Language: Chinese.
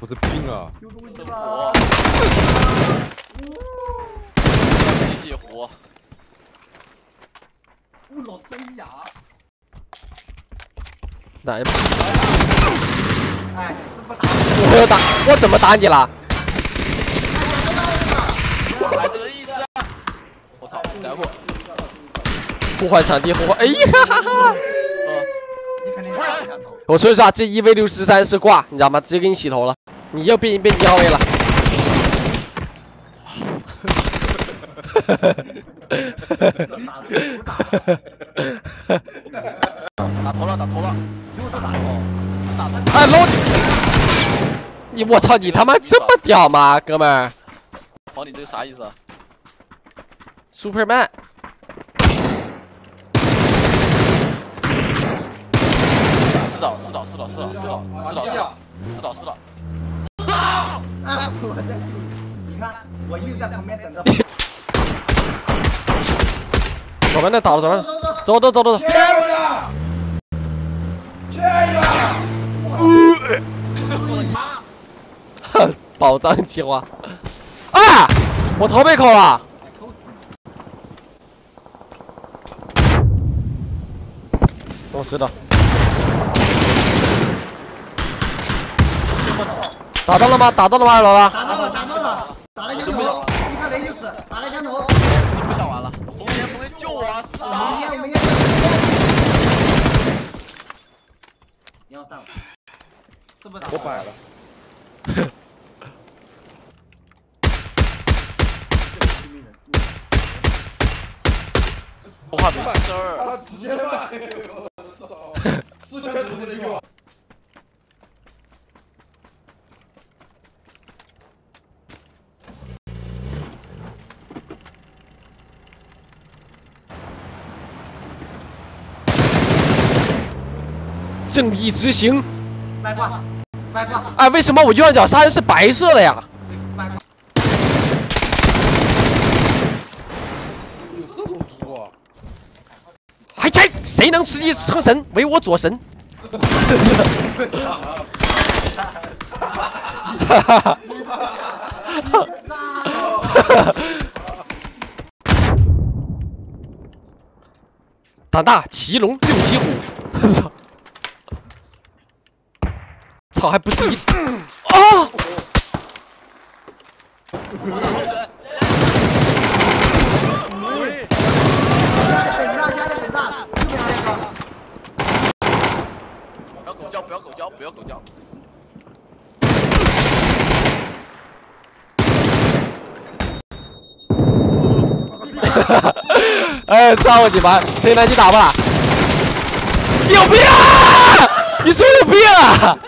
我的兵啊！有东西吗？一起活！我老真牙！哪一把？哎，怎么打？我打，我怎么打你了？我来这个意思啊！我操，等会儿！互换场地，互换！哎呀哈哈！ 我说一下，这1v63是挂，你知道吗？直接给你洗头了，你又变一号位了。打头了，打头了！哎 ，low！ 你我操，你他妈这么屌吗，哥们儿？跑你这个啥意思啊 ？Superman。 死了！啊！我在这里，你看，我又在旁边等着。左边那倒了，左边，走！切呀！切呀！我操！哼，宝藏计划。啊！我头被扣了。 我知道。 打到了吗？打到了吗？二楼了。打到了，打了枪头，你看没意思，打了枪头。死不想玩了，冯爷救我，死了！明天。你要上，这么打。我摆了。我话没声儿。他直接摆，我操！四个人都没用。 正义执行。卖挂。哎，为什么我右上角杀人是白色的呀？卖挂。有这种猪啊！还拆？谁能吃鸡成神，唯我左神。哈哈哈！胆大，骑龙六级虎。操！ 操，还不是你啊！不要狗叫！哎，操我你妈！谁来你打吧？有病啊！你是不是有病啊？